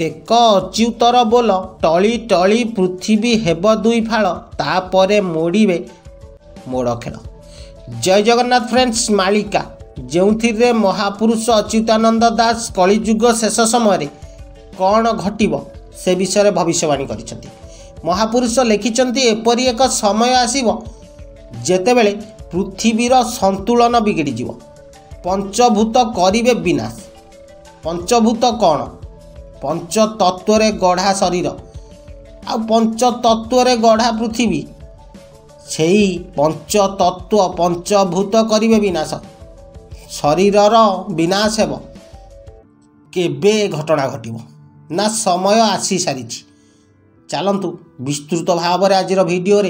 Take अची उतर बोल टली टली पृथ्वी हेब दुई फाड़ तापरे मोड़े मोड़ खेल। जय जगन्नाथ फ्रेंड्स। मालिका जो महापुरुष अच्युतानंद दास कलिजुग शेष समय कौन घटिबो से विषय में भविष्यवाणी करिसेंती। महापुरुष लिखिसेंती एपरि एक समय आसीबो जेतेबेले पृथ्वीर संतुलन बिगड़ी जीव पंचभूत करिवे विनाश। पंचभूत कौन? पंचतत्वरे गढ़ा शरीर आ पंचतत्वरे गढ़ा पृथ्वी से पंचतत्व पंचभूत करिवे विनाश। शरीरर विनाश हेब केबे घटना घटिबो ना समय आसी सारी। चलतु विस्तृत भाव में आज भिडियो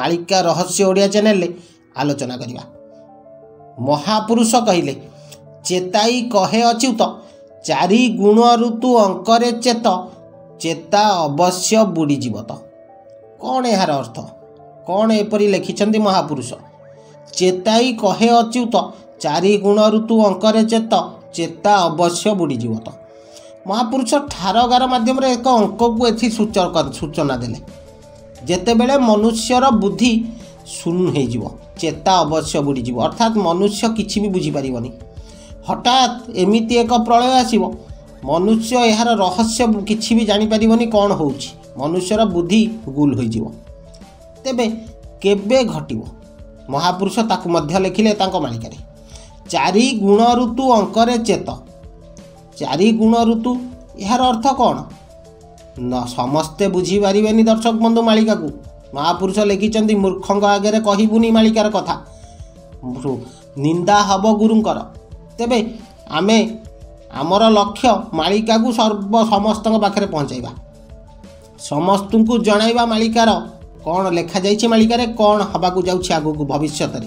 मालिका रहस्य ओडिया चैनल आलोचना करवा। महापुरुष कहले चेताई कहे अच्युत चारि गुण ऋतु अंकरे चेत चेता अवश्य बुड़ीजीव। तो कौन यार अर्थ कौन एपरी लिखिछंती महापुरुष? चेताई कहे अच्युत चारि गुण ऋतु अंकरे चेत चेता अवश्य बुड़ीजीव। तो महापुरुष ठारगार मध्यम एक अंक को एथि सूचना देले जेतेबेले मनुष्यर बुद्धि शून्य हो जीव चेता अवश्य बुड़ीजीव अर्थात मनुष्य किसी भी बुझी पारिबनी। हठात एमिति एक प्रलय आसीबो मनुष्य यार रहस्य किसी भी जानी पारिबनी कौन होउछि। मनुष्यर बुद्धि गुल हो जीव तेबे केबे घटिबो? महापुरुष ताकु मध्य लिखिले तांको मालिकारे चारि गुण ऋतु अंकरे चेत। चारि गुण ऋतु यार अर्थ कौन? न समस्ते बुझी पारिबेनी दर्शक बंधु मालिका को। महापुरुष लिखिछंती मूर्खंग आगे कहबुनी मालिकार कथा निंदा हब गुरुंकर। तेबे आमे आमर लक्ष्य मालिका को सर्व समस्त पाखे पहुँचाइबा समस्त को जणाइबा मालिकार कौन लेखा जाइछि मालिकारे कौन हबाकू जाउछि आगकू भविष्य रे।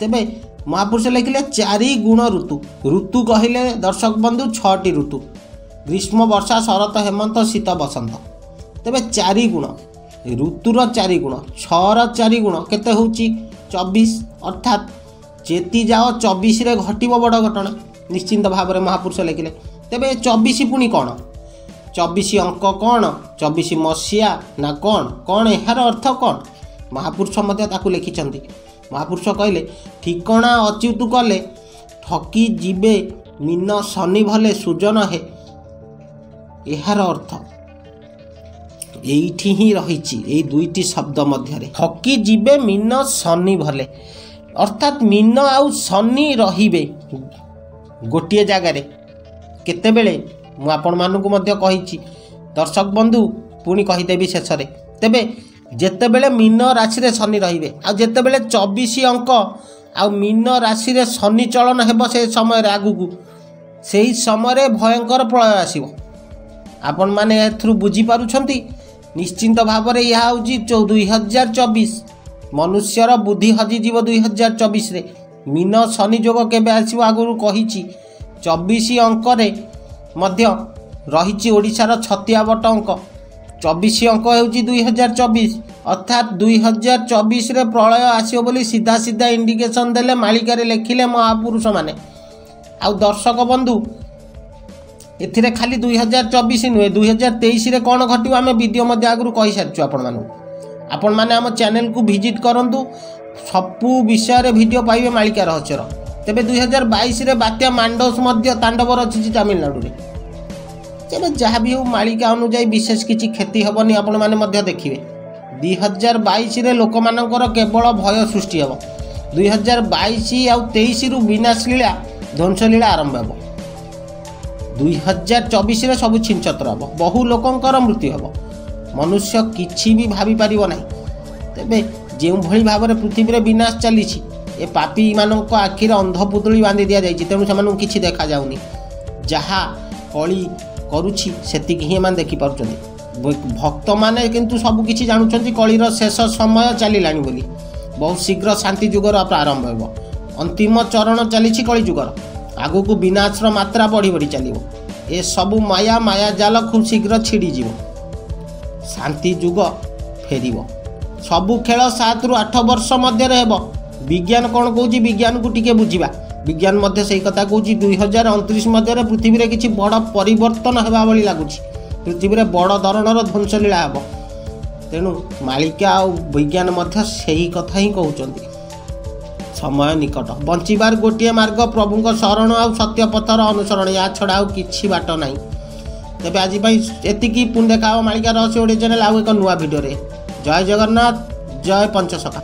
तेबे महापुरुष लिखिले चारि गुण ऋतु। ऋतु कहले दर्शक बंधु छटी ऋतु ग्रीष्म वर्षा शरत हेमंत शीत बसंत। तेबे चारि गुण ऋतुर चारि गुण छर चारि गुण केते होउछि 24 अर्थात जेती जाओ 24 रे घटिबो बड़ घटना निश्चिंत भाव में महापुरुष लिखिले। तेबे 24 पुणी कौन? 24 अंक कौन? 24 मसीहा ना कौन कौन यार अर्थ कौन? महापुरुष मध्य ताकु लिखिछंती। महापुरुष कहले ठिकणा अच्युत कले ठकी जीवे मीन शनि भले सुजन हे। यार अर्थ एठी ही रही एई दुईटी शब्द मध्य ठकी जीवे मीन शनि भले अर्थात मीन आउ शनि रहीबे गोटे जगार केतेबेले मु आपण मानकु मध्य कहिछि दर्शक बंधु पुणी कहीदेवी शेष रे। तेबे जेतेबेले मीन राशि रे शनि रहिबे आ जेतेबेले 24 अंक आ मीन राशि रे शनि चलन हेबो से समय रे आगुकु सेही समय रे भयंकर प्रलय आसीबो। आपण माने एथरु बुझी पारुछंती निश्चिंत भाव रे या होउछि 2024 मनुष्यर बुद्धि हजि जीव 2024 रे मीन शनि जोग केबे आसीबो आगुरु कहिछि 24 अंक रे मध्य रहिछि ओडिसा रो 36 अंक 24 अंक होउछि 2024 अर्थात 2024 रे प्रलय आसीबो बोली सीधा सीधा इंडिकेशन देले मालिका रे लिखिले महापुरुष माने। आ दर्शक बंधु एथिरे खाली 2024 नुहे 2023 रे कोन घटिबो आमे वीडियो मध्ये आगरु कहि सारछु। आपण माने हम चैनल को विजिट करंतु सबु विषय रे वीडियो पाइबे मालिका रहस्य। तेबे 2022 रे बात्या मांडोस मध्ये तांडव रचिछि तमिलनाडु रे। तेबे जहाँ भी हो मालिका अनुजाई विशेष किसी क्षति हेनी आपण मैंने देखिए 2022 लोक मानकर केवल भय सृष्टि हे 2022 आ 23 रु विनाश लीला ध्वंस लीला आरंभ हे 2024 सब छिंचत्र हे बहु लोकंर मृत्यु हे मनुष्य किसी भी भावी पारिबो ना। तेबे जो भाव में पृथ्वी में विनाश चली पापी मान आखिर अंधपुतुली बांधि दि जाए तेणु से किसी देखा जाऊनी जहाँ कली करुछि सेतिक ही एमान देखि पारुछन्ति। भक्त माने किंतु सब किछि जानुछन्ति कलिर शेष समय चलिलानि बोली बहुत शीघ्र शांति युगर प्रारंभ हेबो अंतिम चरण चलिछि कलि युगर आगुकु विनाशर मात्रा बढ़ी बढ़ी चलिबो ए सबु माया माया जाल खूब शीघ्र छिड़ी जीवो शांति युग फेरिबो सबु खेल 7 रु 8 वर्ष मध्य हेबो। विज्ञान कोन कहउछि विज्ञान को टिके बुझिबा विज्ञान से कथा कहूँ 2029 मध्य पृथ्वी में किसी बड़ परिवर्तन होगा भाई लगुच पृथ्वी में बड़ धरणर ध्वंसलीला हे तेणु मालिका आ विज्ञान से ही कथा ही कहते समय निकट बंचार गोटे मार्ग प्रभु शरण आ सत्य पथर अनुसरण या छड़ा आउ कि बाट ना तेज आज एति पुण्य देखा मालिका रहस्य ओडिया चैनल आउ एक नुआ भिडियो। जय जगन्नाथ, जय पंचसखा।